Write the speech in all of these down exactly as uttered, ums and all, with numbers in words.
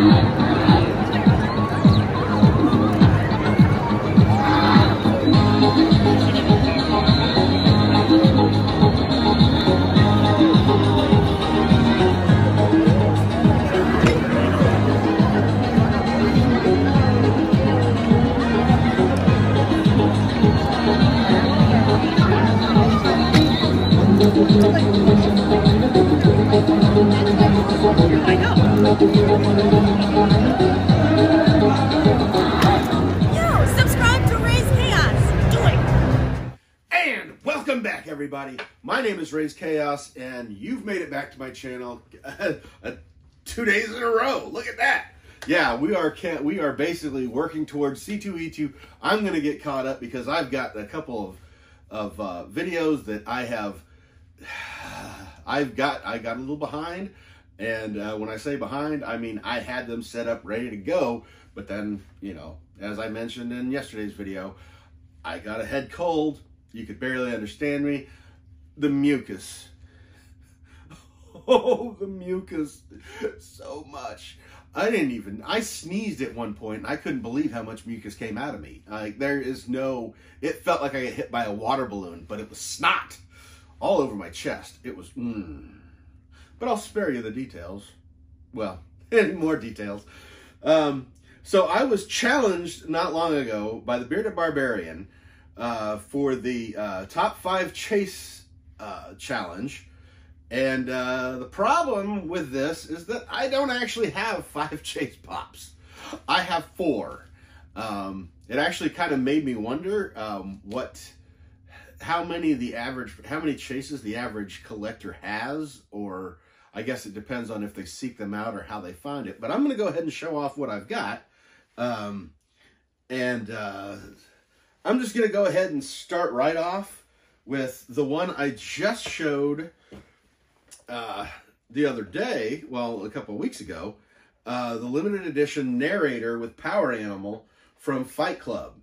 Yo, subscribe to Raze Chaos. Do it. And welcome back, everybody. My name is Raze Chaos, and you've made it back to my channel two days in a row. Look at that. Yeah, we are can't we are basically working towards C two E two. I'm gonna get caught up because I've got a couple of of uh, videos that I have. I've got I got a little behind. And uh, when I say behind, I mean I had them set up ready to go, but then, you know, as I mentioned in yesterday's video, I got a head cold. You could barely understand me. The mucus. Oh, the mucus. So much. I didn't even, I sneezed at one point and I couldn't believe how much mucus came out of me. Like, there is no, it felt like I got hit by a water balloon, but it was snot all over my chest. It was, mmm. But I'll spare you the details. Well, any more details. Um, so I was challenged not long ago by the Bearded Barbarian uh, for the uh, top five chase uh, challenge. And uh, the problem with this is that I don't actually have five chase pops. I have four. Um, it actually kind of made me wonder um, what... how many the average, how many chases the average collector has, or I guess it depends on if they seek them out or how they find it. But I'm going to go ahead and show off what I've got. Um, and uh, I'm just going to go ahead and start right off with the one I just showed uh, the other day, well, a couple of weeks ago, uh, the limited edition narrator with Power Animal from Fight Club.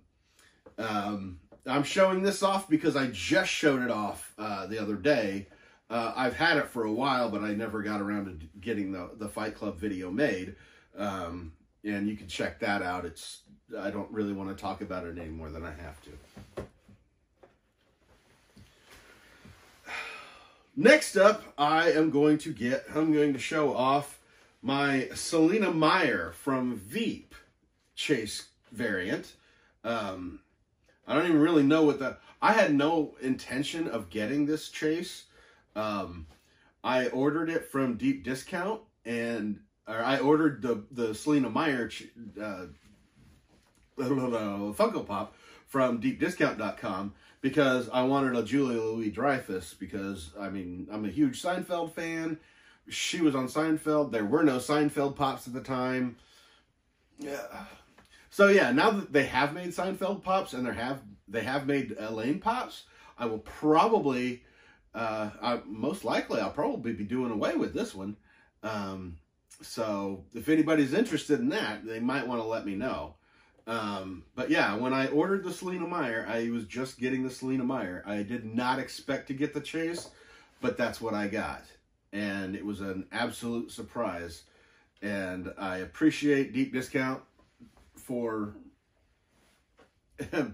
Um, I'm showing this off because I just showed it off uh, the other day. Uh, I've had it for a while, but I never got around to getting the, the Fight Club video made. Um, and you can check that out. It's I don't really want to talk about it any more than I have to. Next up, I am going to get, I'm going to show off my Selina Meyer from Veep chase variant. Um... I don't even really know what that... I had no intention of getting this chase. Um, I ordered it from Deep Discount, and or I ordered the, the Selina Meyer uh, Funko Pop from Deep Discount dot com because I wanted a Julia Louis-Dreyfus because, I mean, I'm a huge Seinfeld fan. She was on Seinfeld. There were no Seinfeld Pops at the time. Yeah. So yeah, now that they have made Seinfeld Pops and they have they have made Elaine Pops, I will probably, uh, I, most likely, I'll probably be doing away with this one. Um, so if anybody's interested in that, they might want to let me know. Um, but yeah, when I ordered the Selina Meyer, I was just getting the Selina Meyer. I did not expect to get the chase, but that's what I got. And it was an absolute surprise. And I appreciate Deep Discount for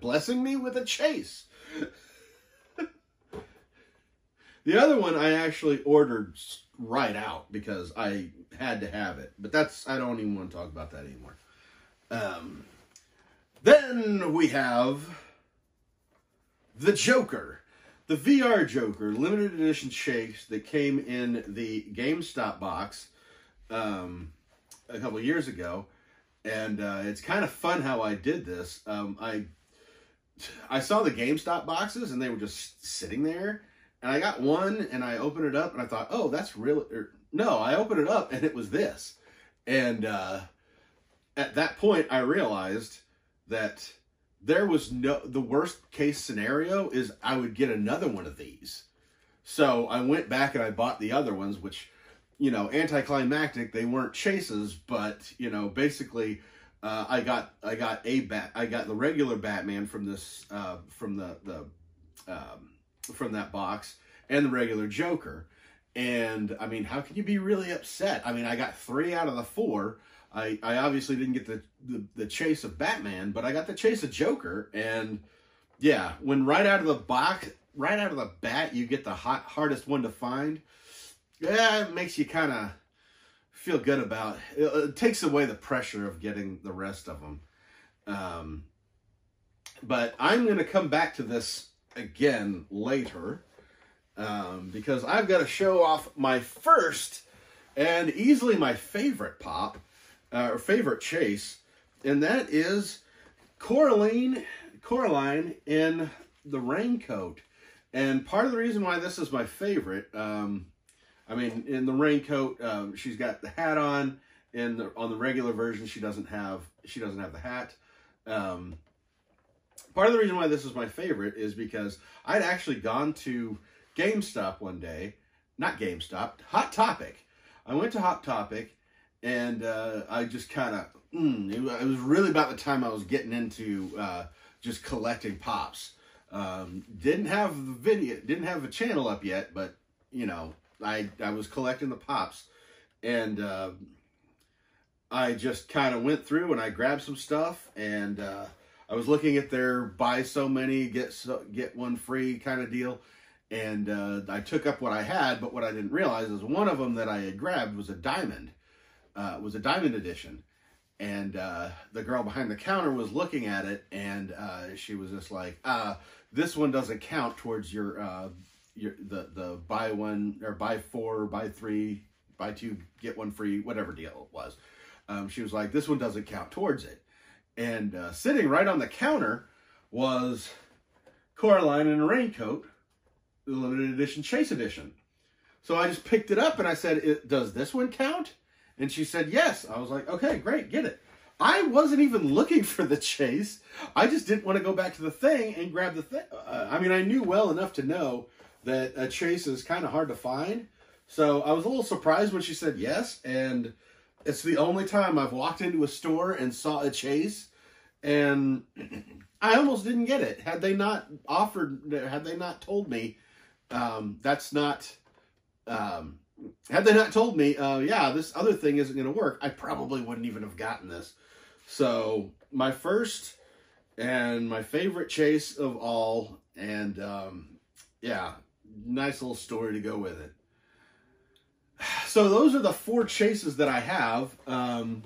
blessing me with a chase. The other one I actually ordered right out because I had to have it. But that's, I don't even want to talk about that anymore. Um, then we have the Joker. The V R Joker, limited edition chase that came in the GameStop box um, a couple years ago. And uh, it's kind of fun how I did this. Um, I I saw the GameStop boxes, and they were just sitting there. And I got one, and I opened it up, and I thought, oh, that's really... Or, no, I opened it up, and it was this. And uh, at that point, I realized that there was no... The worst case scenario is I would get another one of these. So I went back, and I bought the other ones, which... you know, anticlimactic. They weren't chases, but you know, basically, uh, I got I got a bat. I got the regular Batman from this uh, from the the um, from that box, and the regular Joker. And I mean, how can you be really upset? I mean, I got three out of the four. I, I obviously didn't get the, the, the chase of Batman, but I got the chase of Joker. And yeah, when right out of the box, right out of the bat, you get the hot, hardest one to find. Yeah, it makes you kind of feel good about it. It takes away the pressure of getting the rest of them. Um, but I'm going to come back to this again later, um, because I've got to show off my first and easily my favorite pop, uh, or favorite chase, and that is Coraline, Coraline in the raincoat. And part of the reason why this is my favorite, um, I mean, in the raincoat, um, she's got the hat on. In the, on the regular version, she doesn't have she doesn't have the hat. Um, part of the reason why this is my favorite is because I'd actually gone to GameStop one day, not GameStop, Hot Topic. I went to Hot Topic, and uh, I just kind of, mm, it, it was really about the time I was getting into uh, just collecting pops. Um, didn't have the video, didn't have a channel up yet, but you know. I, I was collecting the pops, and uh, I just kind of went through and I grabbed some stuff, and uh, I was looking at their buy so many, get so, get one free kind of deal, and uh, I took up what I had, but what I didn't realize is one of them that I had grabbed was a diamond, uh, was a diamond edition, and uh, the girl behind the counter was looking at it, and uh, she was just like, uh, this one doesn't count towards your... Uh, Your, the the buy one or buy four, buy three, buy two, get one free, whatever deal it was. Um, she was like, this one doesn't count towards it. And uh, sitting right on the counter was Coraline in a Raincoat, the limited edition Chase edition. So I just picked it up and I said, it, does this one count? And she said, yes. I was like, okay, great, get it. I wasn't even looking for the chase. I just didn't want to go back to the thing and grab the thing. Uh, I mean, I knew well enough to know that a chase is kind of hard to find. So I was a little surprised when she said yes, and it's the only time I've walked into a store and saw a chase, and I almost didn't get it. Had they not offered, had they not told me, um, that's not, um, had they not told me, uh, yeah, this other thing isn't going to work, I probably wouldn't even have gotten this. So my first and my favorite chase of all, and um, yeah, nice little story to go with it. So those are the four chases that I have. Um,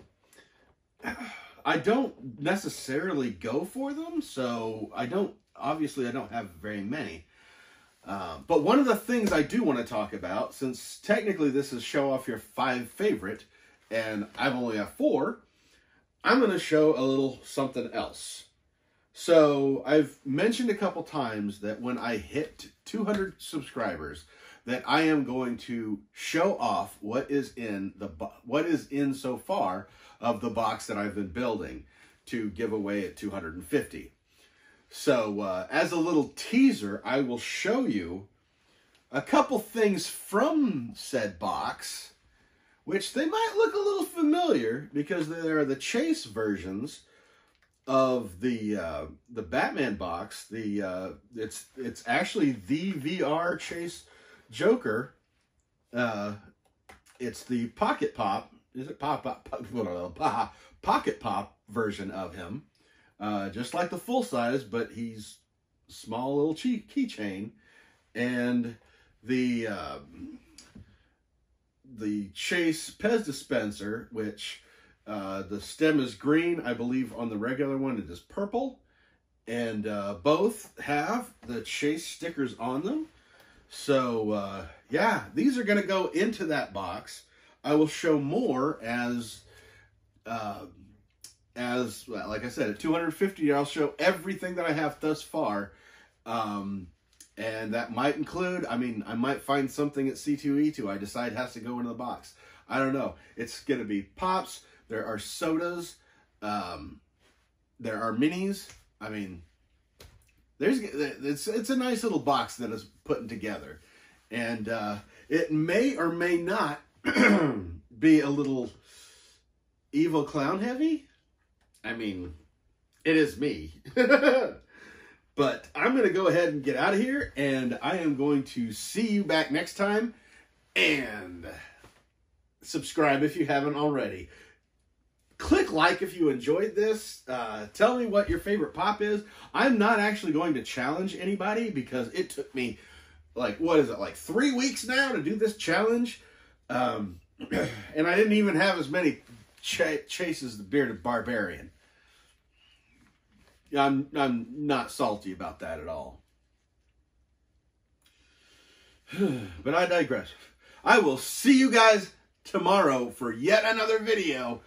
I don't necessarily go for them, so I don't, obviously I don't have very many. Uh, but one of the things I do want to talk about, since technically this is show off your five favorite, and I've only have four, I'm going to show a little something else. So I've mentioned a couple times that when I hit two hundred subscribers, that I am going to show off what is in the what is in so far of the box that I've been building to give away at two hundred fifty. So uh, as a little teaser, I will show you a couple things from said box, which they might look a little familiar because they are the chase versions of the uh, the Batman box. The uh, it's it's actually the V R Chase Joker. Uh, it's the Pocket Pop. Is it Pop Pop? Pop blah, blah, blah, Pocket Pop version of him, uh, just like the full size, but he's small little keychain. And the uh, the Chase Pez dispenser, which. Uh, the stem is green. I believe on the regular one it is purple. And uh, both have the Chase stickers on them. So, uh, yeah, these are going to go into that box. I will show more as, uh, as well, like I said, at two hundred fifty, I'll show everything that I have thus far. Um, and that might include, I mean, I might find something at C two E two I decide has to go into the box. I don't know. It's going to be pops. There are sodas, um, there are minis. I mean, there's it's it's a nice little box that is putting together, and uh, it may or may not be a little evil clown heavy. I mean, it is me, but I'm gonna go ahead and get out of here, and I am going to see you back next time, and subscribe if you haven't already. click like if you enjoyed this. Uh, tell me what your favorite pop is. I'm not actually going to challenge anybody because it took me, like, what is it, like three weeks now to do this challenge? Um, and I didn't even have as many ch chases as the Bearded Barbarian. I'm, I'm not salty about that at all. But I digress. I will see you guys tomorrow for yet another video,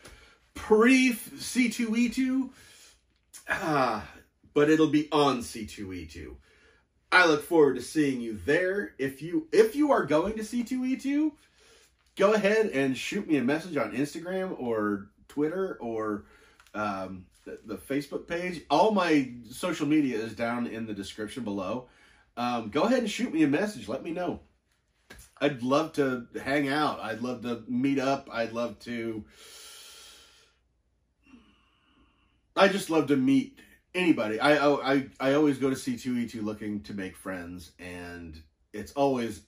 pre C two E two, ah, but it'll be on C two E two. I look forward to seeing you there. If you if you are going to C two E two, go ahead and shoot me a message on Instagram or Twitter or um, the, the Facebook page. All my social media is down in the description below. Um, go ahead and shoot me a message. Let me know. I'd love to hang out. I'd love to meet up. I'd love to... I just love to meet anybody. I I, I always go to C two E two looking to make friends, and it's always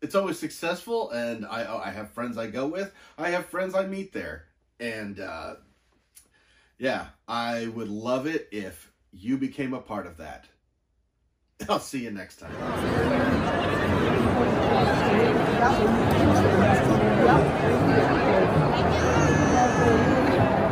it's always successful, and I, I have friends I go with. I have friends I meet there. And, uh, yeah, I would love it if you became a part of that. I'll see you next time.